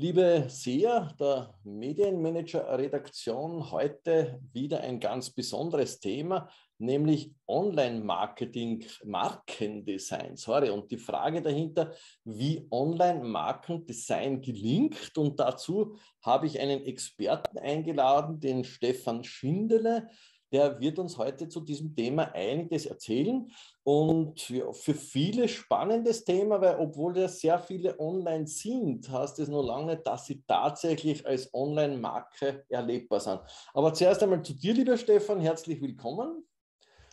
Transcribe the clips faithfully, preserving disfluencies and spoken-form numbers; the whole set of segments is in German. Liebe Seher der Medienmanager-Redaktion, heute wieder ein ganz besonderes Thema, nämlich Online-Marketing, Markendesign. Sorry, und die Frage dahinter, wie Online-Markendesign gelingt. Und dazu habe ich einen Experten eingeladen, den Stefan Schindele. Der wird uns heute zu diesem Thema einiges erzählen und für viele spannendes Thema, weil obwohl ja sehr viele online sind, heißt es noch lange nicht, dass sie tatsächlich als Online-Marke erlebbar sind. Aber zuerst einmal zu dir, lieber Stefan, herzlich willkommen.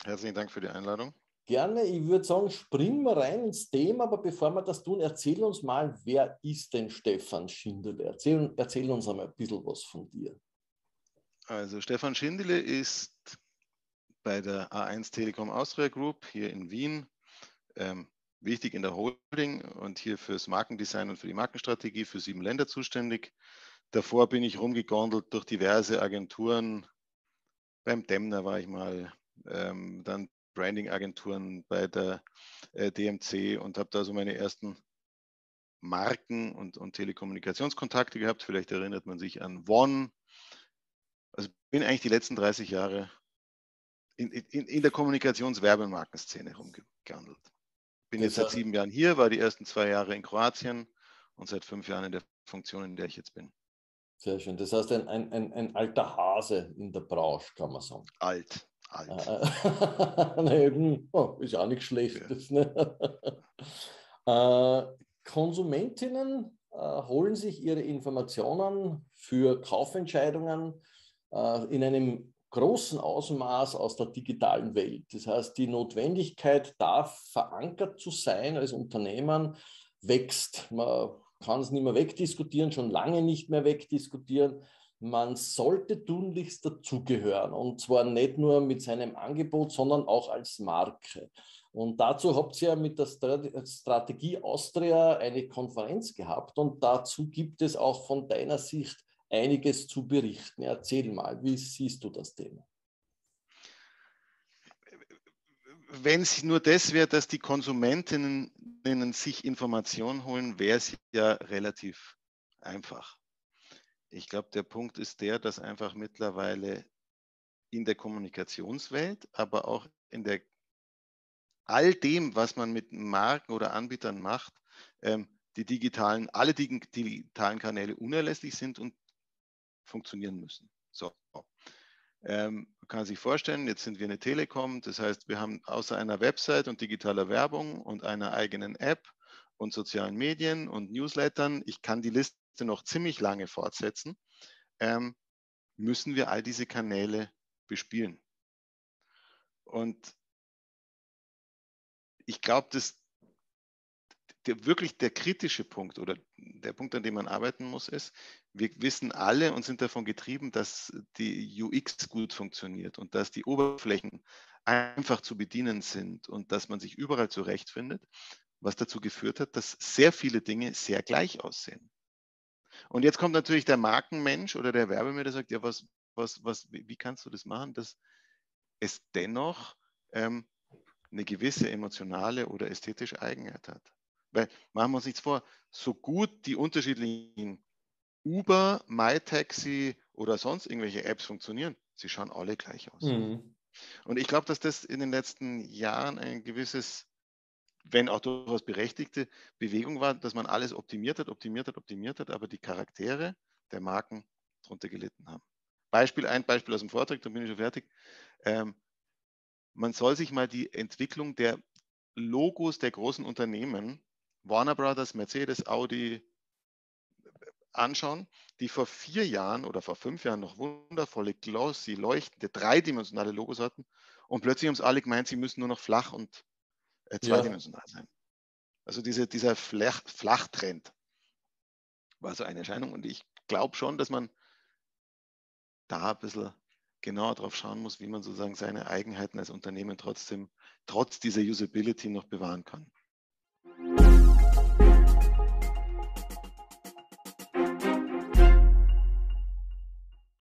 Herzlichen Dank für die Einladung. Gerne, ich würde sagen, springen wir rein ins Thema, aber bevor wir das tun, erzähl uns mal, wer ist denn Stefan Schindele? Erzähl, erzähl uns einmal ein bisschen was von dir. Also Stefan Schindele ist bei der A eins Telekom Austria Group hier in Wien, ähm, wichtig in der Holding und hier fürs Markendesign und für die Markenstrategie für sieben Länder zuständig. Davor bin ich rumgegondelt durch diverse Agenturen. Beim Demner war ich mal, ähm, dann Branding-Agenturen bei der äh, D M C und habe da so meine ersten Marken- und, und Telekommunikationskontakte gehabt. Vielleicht erinnert man sich an One. Also bin eigentlich die letzten dreißig Jahre in, in, in der Kommunikationswerbe- und Markenszene rumgehandelt. Bin jetzt seit sieben Jahren hier, war die ersten zwei Jahre in Kroatien und seit fünf Jahren in der Funktion, in der ich jetzt bin. Sehr schön. Das heißt, ein, ein, ein, ein alter Hase in der Branche, kann man sagen. Alt, alt. Oh, ist ja auch nicht schlecht. Ja. Das, ne? äh, Konsumentinnen holen sich ihre Informationen für Kaufentscheidungen äh, in einem großen Ausmaß aus der digitalen Welt. Das heißt, die Notwendigkeit, da verankert zu sein als Unternehmen, wächst. Man kann es nicht mehr wegdiskutieren, schon lange nicht mehr wegdiskutieren. Man sollte tunlichst dazugehören und zwar nicht nur mit seinem Angebot, sondern auch als Marke. Und dazu habt ihr ja mit der Strategie Austria eine Konferenz gehabt und dazu gibt es auch von deiner Sicht einiges zu berichten. Erzähl mal, wie siehst du das Thema? Wenn es nur das wäre, dass die Konsumentinnen sich Informationen holen, wäre es ja relativ einfach. Ich glaube, der Punkt ist der, dass einfach mittlerweile in der Kommunikationswelt, aber auch in der all dem, was man mit Marken oder Anbietern macht, ähm, die digitalen, alle digitalen Kanäle unerlässlich sind und funktionieren müssen. So. Ähm, man kann sich vorstellen, jetzt sind wir eine Telekom, das heißt, wir haben außer einer Website und digitaler Werbung und einer eigenen App und sozialen Medien und Newslettern, ich kann die Liste noch ziemlich lange fortsetzen, ähm, müssen wir all diese Kanäle bespielen. Und ich glaube, dass der, wirklich der kritische Punkt oder der Punkt, an dem man arbeiten muss, ist, wir wissen alle und sind davon getrieben, dass die U X gut funktioniert und dass die Oberflächen einfach zu bedienen sind und dass man sich überall zurechtfindet, was dazu geführt hat, dass sehr viele Dinge sehr gleich aussehen. Und jetzt kommt natürlich der Markenmensch oder der Werbemensch, der sagt, ja, was, was, was, wie kannst du das machen, dass es dennoch ähm, eine gewisse emotionale oder ästhetische Eigenheit hat. Weil, machen wir uns nichts vor, so gut die unterschiedlichen Uber, MyTaxi oder sonst irgendwelche Apps funktionieren, sie schauen alle gleich aus. Mhm. Und ich glaube, dass das in den letzten Jahren ein gewisses, wenn auch durchaus berechtigte Bewegung war, dass man alles optimiert hat, optimiert hat, optimiert hat, aber die Charaktere der Marken darunter gelitten haben. Beispiel, ein Beispiel aus dem Vortrag, dann bin ich schon fertig. Ähm, man soll sich mal die Entwicklung der Logos der großen Unternehmen, Warner Brothers, Mercedes, Audi, anschauen, die vor vier Jahren oder vor fünf Jahren noch wundervolle, glossy, leuchtende, dreidimensionale Logos hatten und plötzlich haben es alle gemeint, sie müssen nur noch flach und zweidimensional ja. sein. Also diese, dieser Flach, Flachtrend war so eine Erscheinung und ich glaube schon, dass man da ein bisschen genauer drauf schauen muss, wie man sozusagen seine Eigenheiten als Unternehmen trotzdem, trotz dieser Usability noch bewahren kann.